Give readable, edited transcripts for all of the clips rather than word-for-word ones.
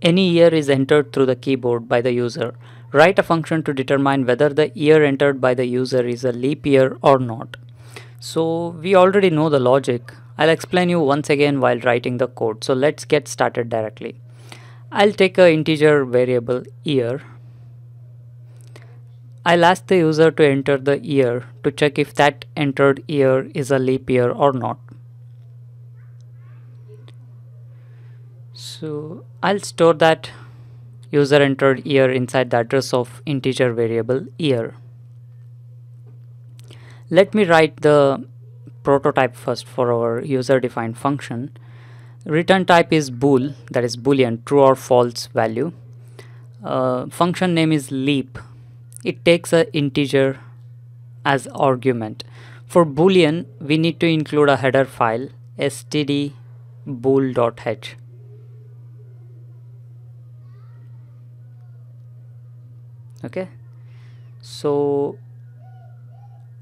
Any year is entered through the keyboard by the user. Write a function to determine whether the year entered by the user is a leap year or not. So we already know the logic. I'll explain you once again while writing the code. So let's get started directly. I'll take an integer variable year. I'll ask the user to enter the year to check if that entered year is a leap year or not. So I'll store that user entered year inside the address of integer variable year. Let me write the prototype first for our user defined function. Return type is bool, that is boolean, true or false value. Function name is leap. It takes an integer as argument. For boolean, we need to include a header file stdbool.h. Okay, so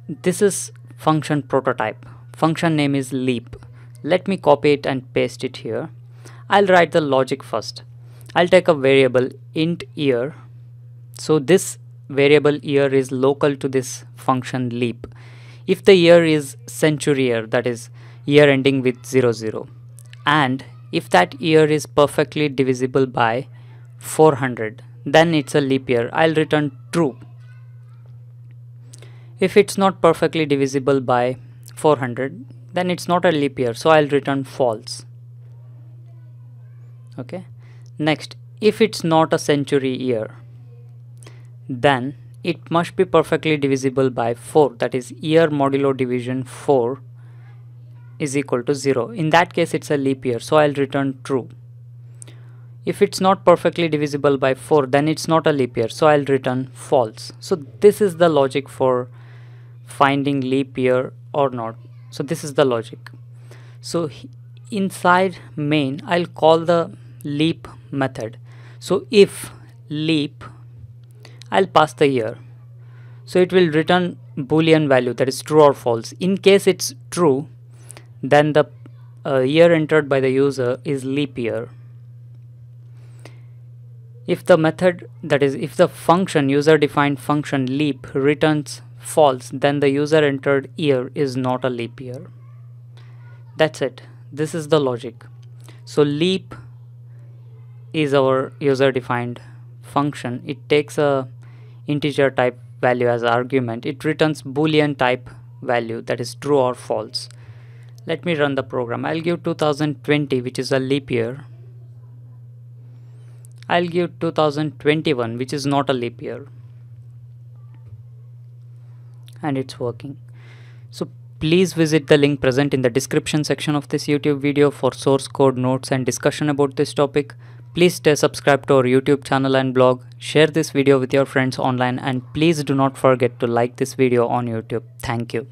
this is function prototype. Function name is leap. Let me copy it and paste it here. I'll write the logic first. I'll take a variable int year. So this variable year is local to this function leap. If the year is century year, that is year ending with 00, and if that year is perfectly divisible by 400, then it's a leap year. I'll return true. If it's not perfectly divisible by 400, then it's not a leap year, so I'll return false. Okay, next, if it's not a century year, then it must be perfectly divisible by 4, that is year modulo division 4 is equal to 0. In that case, it's a leap year, so I'll return true. If it's not perfectly divisible by 4, then it's not a leap year, so I'll return false. So this is the logic for finding leap year or not. So this is the logic. So inside main, I'll call the leap method. So if leap, I'll pass the year. So it will return boolean value, that is true or false. In case it's true, then the year entered by the user is leap year. If the method, that is if the function, user defined function leap returns false, then the user entered year is not a leap year. That's it. This is the logic. So leap is our user defined function. It takes a integer type value as argument. It returns boolean type value, that is true or false. Let me run the program. I'll give 2020, which is a leap year. I'll give 2021, which is not a leap year. And it's working. So please visit the link present in the description section of this YouTube video for source code, notes and discussion about this topic. Please stay subscribed to our YouTube channel and blog. Share this video with your friends online, and please do not forget to like this video on YouTube. Thank you.